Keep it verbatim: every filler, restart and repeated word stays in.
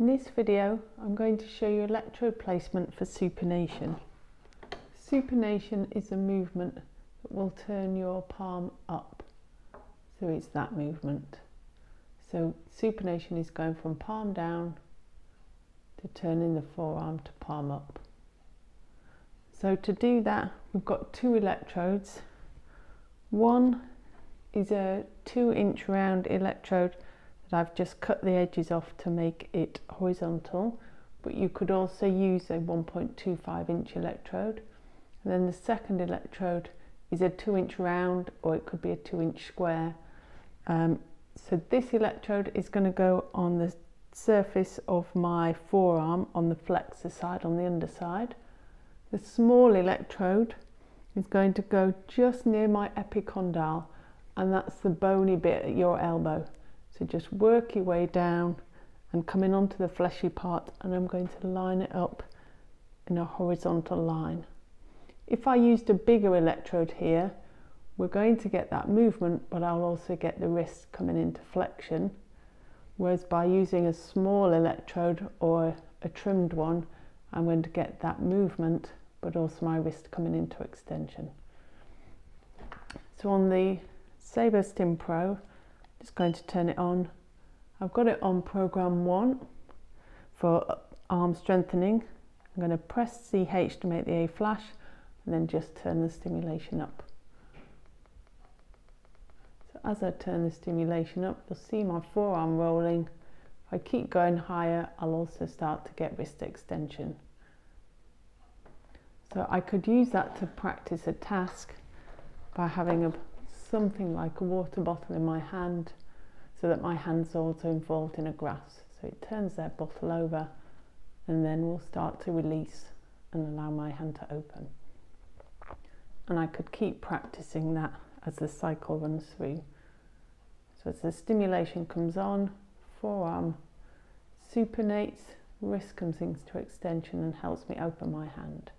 In this video, I'm going to show you electrode placement for supination. Supination is a movement that will turn your palm up. So it's that movement. So supination is going from palm down to turning the forearm to palm up. So to do that, we've got two electrodes. One is a two inch round electrode that I've just cut the edges off to make it horizontal, but you could also use a one point two five inch electrode. And then the second electrode is a two inch round, or it could be a two inch square. Um, so this electrode is going to go on the surface of my forearm, on the flexor side, on the underside. The small electrode is going to go just near my epicondyle, and that's the bony bit at your elbow. So just work your way down and coming onto the fleshy part, and I'm going to line it up in a horizontal line. If I used a bigger electrode here, we're going to get that movement, but I'll also get the wrist coming into flexion. Whereas by using a small electrode or a trimmed one, I'm going to get that movement, but also my wrist coming into extension. So on the SaeboStim Pro, just going to turn it on. I've got it on program one for arm strengthening. I'm going to press C H to make the A flash, and then just turn the stimulation up. So as I turn the stimulation up, you'll see my forearm rolling. If I keep going higher, I'll also start to get wrist extension. So I could use that to practice a task by having a something like a water bottle in my hand, so that my hand's also involved in a grasp. So it turns their bottle over, and then we'll start to release and allow my hand to open. And I could keep practicing that as the cycle runs through. So as the stimulation comes on, forearm supinates, wrist comes into extension and helps me open my hand.